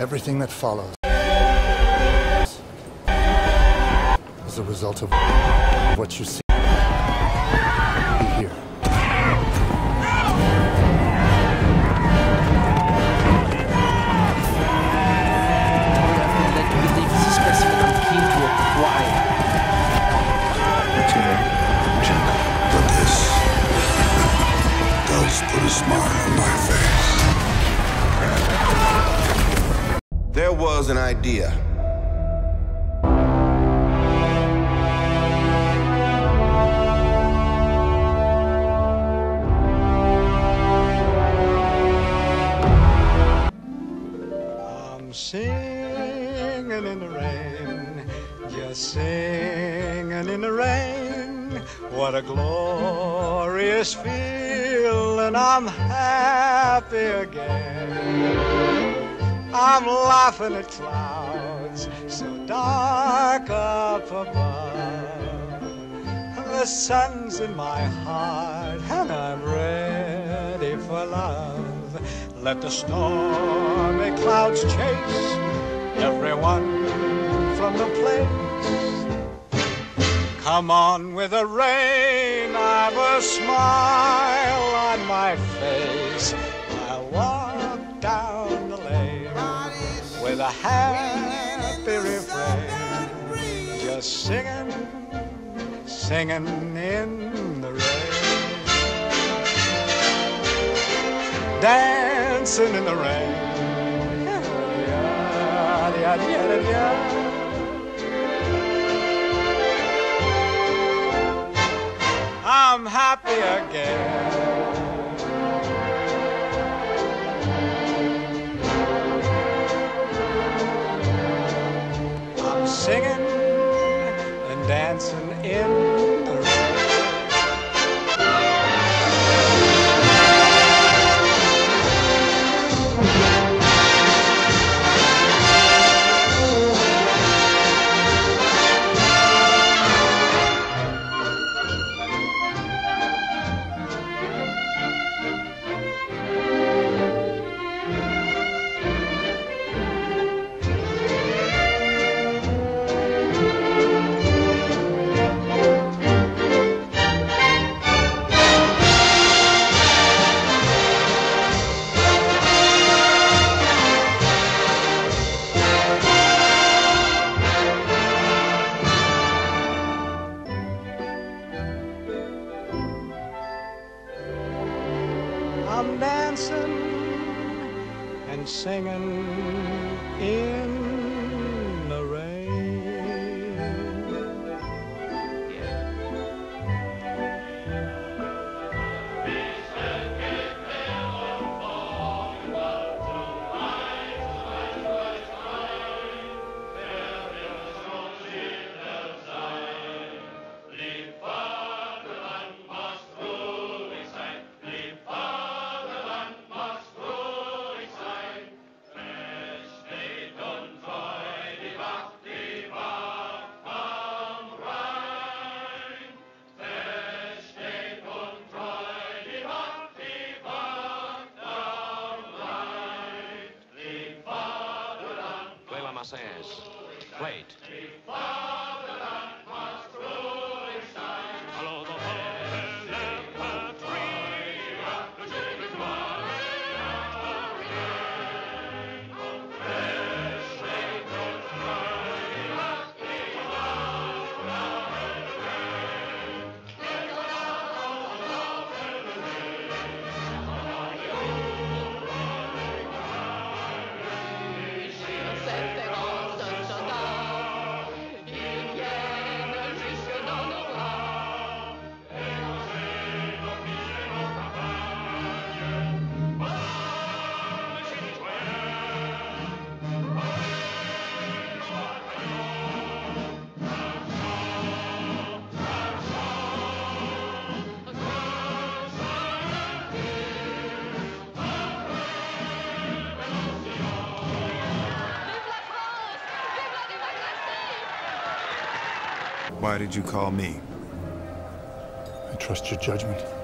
Everything that follows is a result of what you see here. Put a smile on my face. There was an idea. I'm singing in the rain, just singing in the rain. What a glorious feeling. And I'm happy again. I'm laughing at clouds so dark up above. The sun's in my heart and I'm ready for love. Let the stormy clouds chase everyone from the place. Come on with the rain, I've a smile on my face. I'll walk down the lane with a happy refrain, just singing, singing in the rain, dancing in the rain, I'm happy again. Singing and dancing in the rain. I'm dancing and singing in the rain. Says, plate. Why did you call me? I trust your judgment.